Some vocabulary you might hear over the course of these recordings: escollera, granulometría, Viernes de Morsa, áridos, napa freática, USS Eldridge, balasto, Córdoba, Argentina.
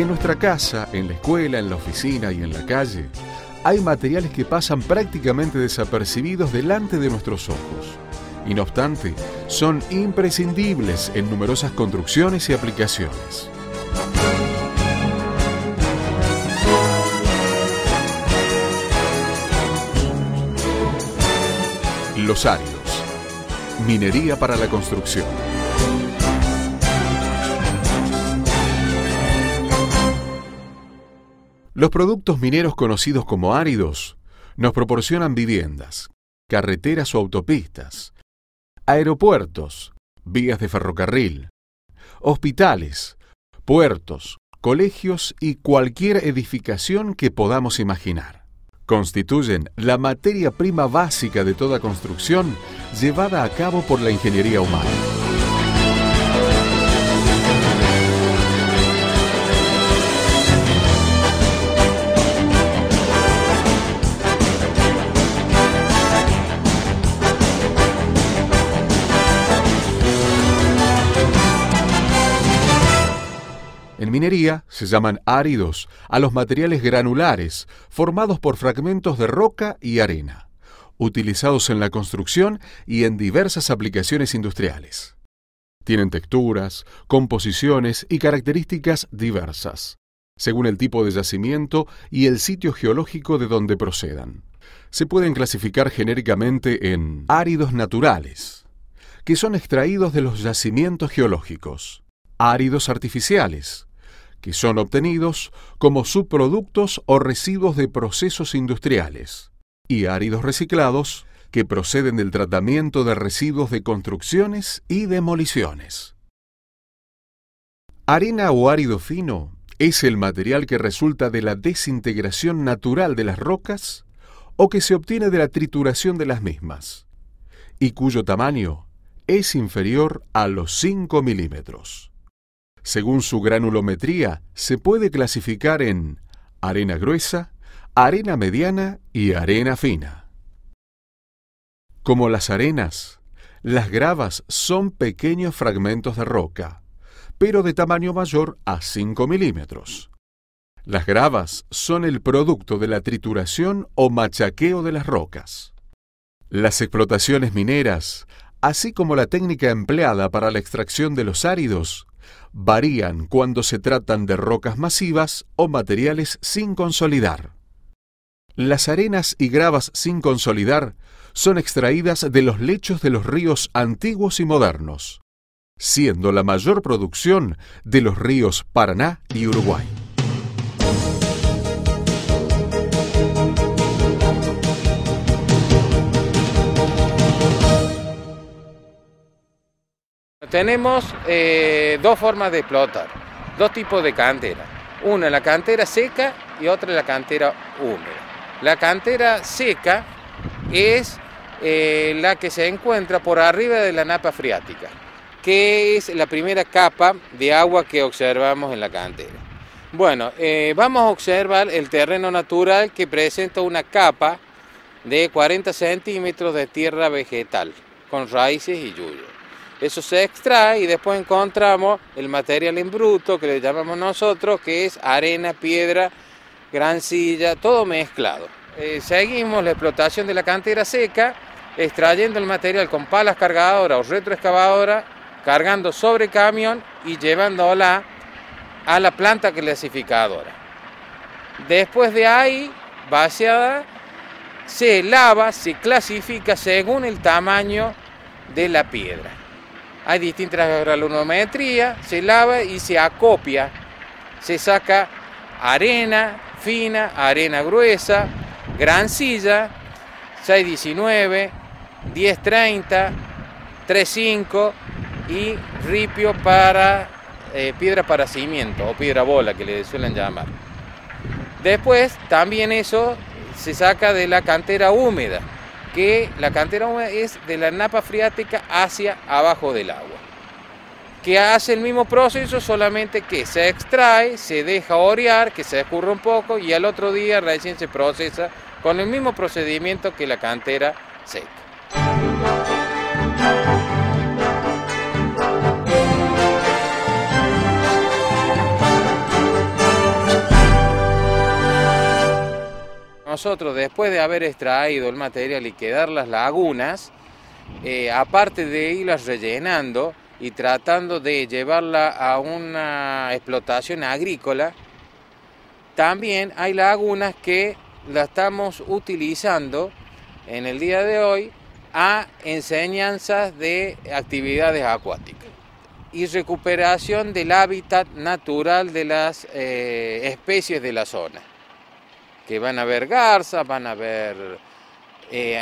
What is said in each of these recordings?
En nuestra casa, en la escuela, en la oficina y en la calle, hay materiales que pasan prácticamente desapercibidos delante de nuestros ojos. Y no obstante, son imprescindibles en numerosas construcciones y aplicaciones. Los áridos. Minería para la construcción. Los productos mineros conocidos como áridos nos proporcionan viviendas, carreteras o autopistas, aeropuertos, vías de ferrocarril, hospitales, puertos, colegios y cualquier edificación que podamos imaginar. Constituyen la materia prima básica de toda construcción llevada a cabo por la ingeniería humana. En minería se llaman áridos a los materiales granulares formados por fragmentos de roca y arena, utilizados en la construcción y en diversas aplicaciones industriales. Tienen texturas, composiciones y características diversas, según el tipo de yacimiento y el sitio geológico de donde procedan. Se pueden clasificar genéricamente en áridos naturales, que son extraídos de los yacimientos geológicos, áridos artificiales, que son obtenidos como subproductos o residuos de procesos industriales, y áridos reciclados, que proceden del tratamiento de residuos de construcciones y demoliciones. Arena o árido fino es el material que resulta de la desintegración natural de las rocas o que se obtiene de la trituración de las mismas, y cuyo tamaño es inferior a los 5 milímetros. Según su granulometría, se puede clasificar en arena gruesa, arena mediana y arena fina. Como las arenas, las gravas son pequeños fragmentos de roca, pero de tamaño mayor a 5 milímetros. Las gravas son el producto de la trituración o machaqueo de las rocas. Las explotaciones mineras, así como la técnica empleada para la extracción de los áridos, varían cuando se tratan de rocas masivas o materiales sin consolidar. Las arenas y gravas sin consolidar son extraídas de los lechos de los ríos antiguos y modernos, siendo la mayor producción de los ríos Paraná y Uruguay. Tenemos dos formas de explotar, dos tipos de cantera. Una es la cantera seca y otra es la cantera húmeda. La cantera seca es la que se encuentra por arriba de la napa freática, que es la primera capa de agua que observamos en la cantera. Bueno, vamos a observar el terreno natural que presenta una capa de 40 centímetros de tierra vegetal, con raíces y yuyos. Eso se extrae y después encontramos el material en bruto, que le llamamos nosotros, que es arena, piedra, grancilla, todo mezclado. Seguimos la explotación de la cantera seca, extrayendo el material con palas cargadoras o retroexcavadoras, cargando sobre camión y llevándola a la planta clasificadora. Después de ahí, vaciada, se lava, se clasifica según el tamaño de la piedra. Hay distintas granulometrías, se lava y se acopia, se saca arena fina, arena gruesa, grancilla, 619, 1030, 35 y ripio para piedra para cimiento o piedra bola que le suelen llamar. Después también eso se saca de la cantera húmeda, que la cantera húmeda es de la napa freática hacia abajo del agua, que hace el mismo proceso, solamente que se extrae, se deja orear, que se escurra un poco y al otro día recién se procesa con el mismo procedimiento que la cantera seca. nosotros, después de haber extraído el material y quedar las lagunas, aparte de irlas rellenando y tratando de llevarla a una explotación agrícola, también hay lagunas que las estamos utilizando en el día de hoy a enseñanzas de actividades acuáticas y recuperación del hábitat natural de las especies de la zona, que van a haber garzas, van a haber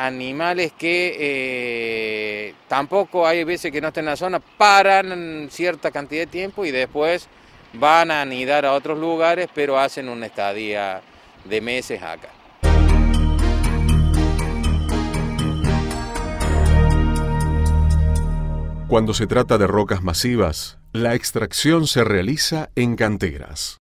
animales que tampoco hay veces que no estén en la zona, paran cierta cantidad de tiempo y después van a anidar a otros lugares, pero hacen una estadía de meses acá. Cuando se trata de rocas masivas, la extracción se realiza en canteras.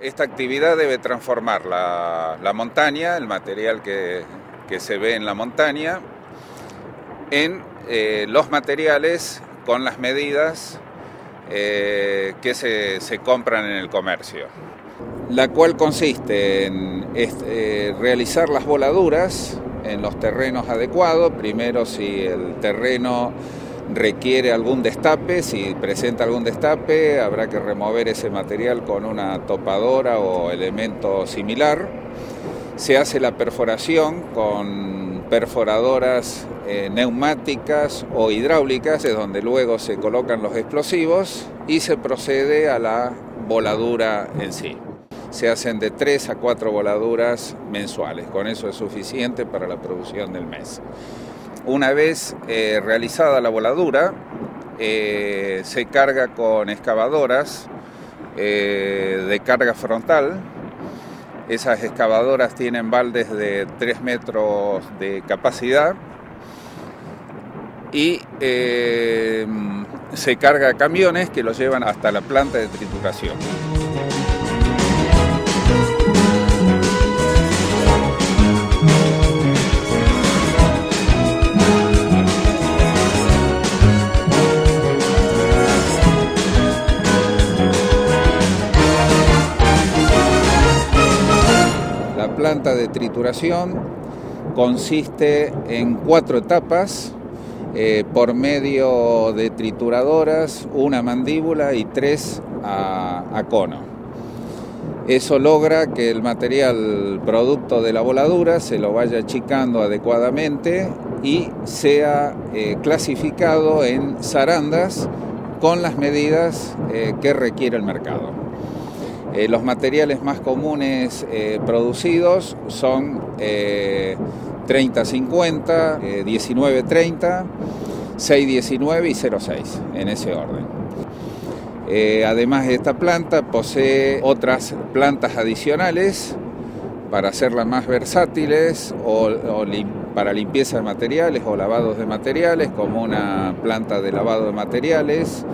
Esta actividad debe transformar la montaña, el material que se ve en la montaña, en los materiales con las medidas que se compran en el comercio. La cual consiste en realizar las voladuras en los terrenos adecuados, primero si el terreno requiere algún destape, si presenta algún destape habrá que remover ese material con una topadora o elemento similar, se hace la perforación con perforadoras neumáticas o hidráulicas, es donde luego se colocan los explosivos y se procede a la voladura en sí. Se hacen de 3 a 4 voladuras mensuales, con eso es suficiente para la producción del mes. Una vez realizada la voladura, se carga con excavadoras de carga frontal. Esas excavadoras tienen baldes de 3 metros de capacidad y se carga camiones que los llevan hasta la planta de trituración. La planta de trituración consiste en 4 etapas por medio de trituradoras, una mandíbula y 3 a cono. Eso logra que el material producto de la voladura se lo vaya achicando adecuadamente y sea clasificado en zarandas con las medidas que requiere el mercado. Los materiales más comunes producidos son 30-50, 19-30, 6-19 y 0-6, en ese orden. Además esta planta posee otras plantas adicionales para hacerlas más versátiles para limpieza de materiales o lavados de materiales, como una planta de lavado de materiales,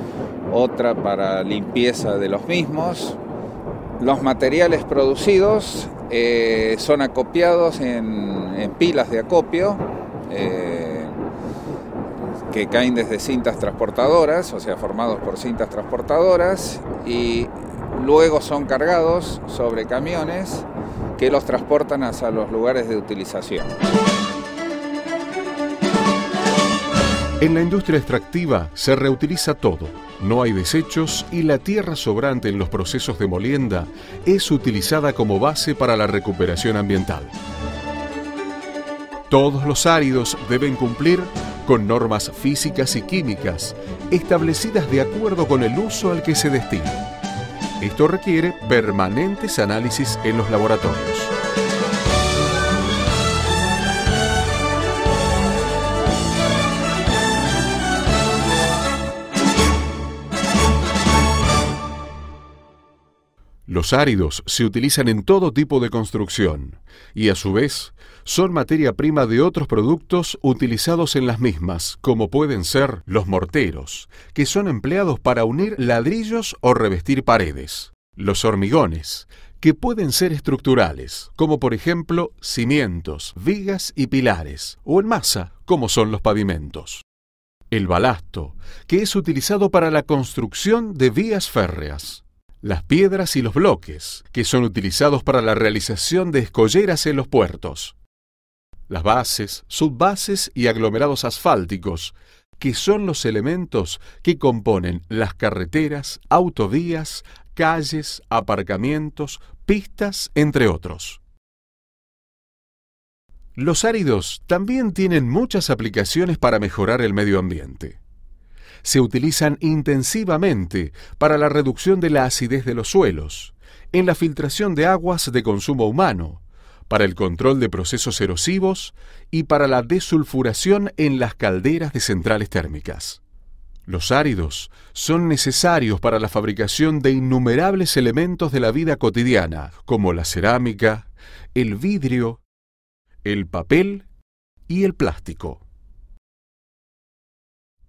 otra para limpieza de los mismos. Los materiales producidos son acopiados en pilas de acopio que caen desde cintas transportadoras, o sea, formados por cintas transportadoras, y luego son cargados sobre camiones que los transportan hacia los lugares de utilización. En la industria extractiva se reutiliza todo, no hay desechos y la tierra sobrante en los procesos de molienda es utilizada como base para la recuperación ambiental. Todos los áridos deben cumplir con normas físicas y químicas establecidas de acuerdo con el uso al que se destina. Esto requiere permanentes análisis en los laboratorios. Los áridos se utilizan en todo tipo de construcción y, a su vez, son materia prima de otros productos utilizados en las mismas, como pueden ser los morteros, que son empleados para unir ladrillos o revestir paredes, los hormigones, que pueden ser estructurales, como por ejemplo cimientos, vigas y pilares, o en masa, como son los pavimentos. El balasto, que es utilizado para la construcción de vías férreas. las piedras y los bloques, que son utilizados para la realización de escolleras en los puertos, las bases, subbases y aglomerados asfálticos, que son los elementos que componen las carreteras, autovías, calles, aparcamientos, pistas, entre otros. Los áridos también tienen muchas aplicaciones para mejorar el medio ambiente. Se utilizan intensivamente para la reducción de la acidez de los suelos, en la filtración de aguas de consumo humano, para el control de procesos erosivos y para la desulfuración en las calderas de centrales térmicas. Los áridos son necesarios para la fabricación de innumerables elementos de la vida cotidiana, como la cerámica, el vidrio, el papel y el plástico.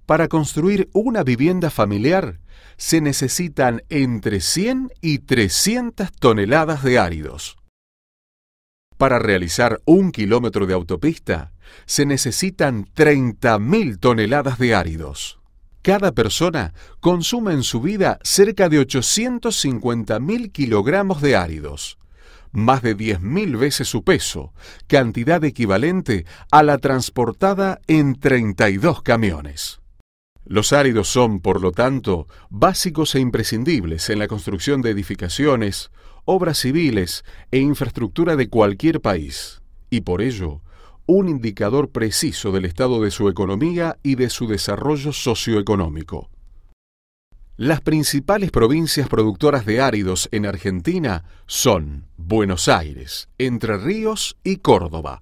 Para construir una vivienda familiar se necesitan entre 100 y 300 toneladas de áridos. Para realizar 1 kilómetro de autopista, se necesitan 30.000 toneladas de áridos. Cada persona consume en su vida cerca de 850.000 kilogramos de áridos, más de 10.000 veces su peso, cantidad equivalente a la transportada en 32 camiones. Los áridos son, por lo tanto, básicos e imprescindibles en la construcción de edificaciones, obras civiles e infraestructura de cualquier país, y por ello, un indicador preciso del estado de su economía y de su desarrollo socioeconómico. Las principales provincias productoras de áridos en Argentina son Buenos Aires, Entre Ríos y Córdoba.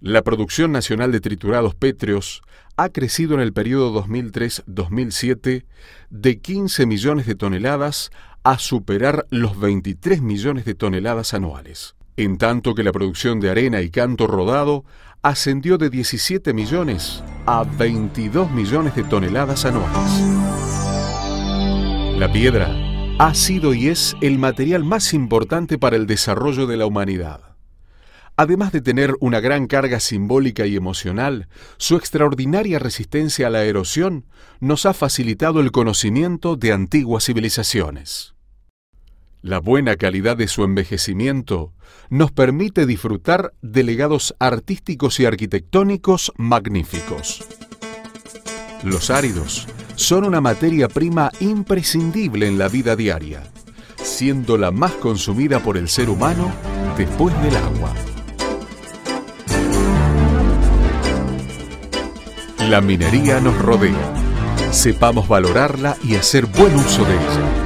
La producción nacional de triturados pétreos ha crecido en el periodo 2003-2007 de 15 millones de toneladas a superar los 23 millones de toneladas anuales, en tanto que la producción de arena y canto rodado ascendió de 17 millones a 22 millones de toneladas anuales. La piedra ha sido y es el material más importante para el desarrollo de la humanidad. Además de tener una gran carga simbólica y emocional, su extraordinaria resistencia a la erosión nos ha facilitado el conocimiento de antiguas civilizaciones. La buena calidad de su envejecimiento nos permite disfrutar de legados artísticos y arquitectónicos magníficos. Los áridos son una materia prima imprescindible en la vida diaria, siendo la más consumida por el ser humano después del agua. La minería nos rodea. Sepamos valorarla y hacer buen uso de ella.